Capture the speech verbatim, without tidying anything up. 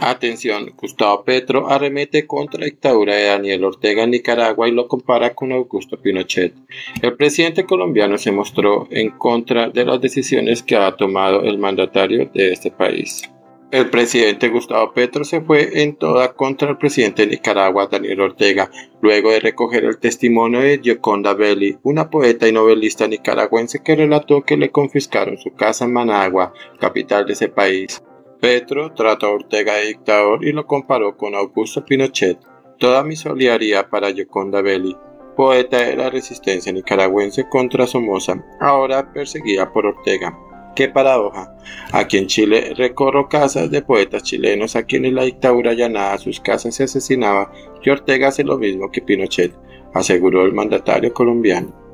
Atención, Gustavo Petro arremete contra la dictadura de Daniel Ortega en Nicaragua y lo compara con Augusto Pinochet. El presidente colombiano se mostró en contra de las decisiones que ha tomado el mandatario de este país. El presidente Gustavo Petro se fue en toda contra el presidente de Nicaragua, Daniel Ortega, luego de recoger el testimonio de Gioconda Belli, una poeta y novelista nicaragüense que relató que le confiscaron su casa en Managua, capital de ese país. Petro trató a Ortega de dictador y lo comparó con Augusto Pinochet. Toda mi solidaridad para Gioconda Belli, poeta de la resistencia nicaragüense contra Somoza, ahora perseguida por Ortega. ¡Qué paradoja! Aquí en Chile recorro casas de poetas chilenos a quienes la dictadura allanaba sus casas y asesinaba, y Ortega hace lo mismo que Pinochet, aseguró el mandatario colombiano.